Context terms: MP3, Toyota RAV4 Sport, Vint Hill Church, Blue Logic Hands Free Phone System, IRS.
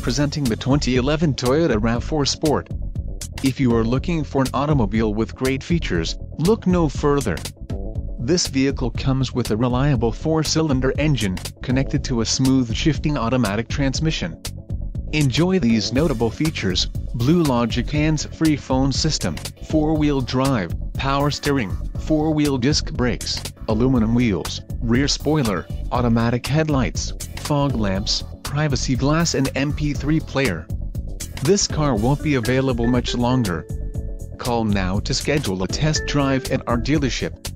Presenting the 2011 Toyota RAV4 Sport. If you are looking for an automobile with great features, look no further. This vehicle comes with a reliable 4-cylinder engine, connected to a smooth shifting automatic transmission. Enjoy these notable features: Blue Logic Hands Free Phone System, 4-wheel drive, power steering, 4-wheel disc brakes, aluminum wheels, rear spoiler, automatic headlights, fog lamps, privacy glass, and MP3 player. This car won't be available much longer. Call now to schedule a test drive at our dealership.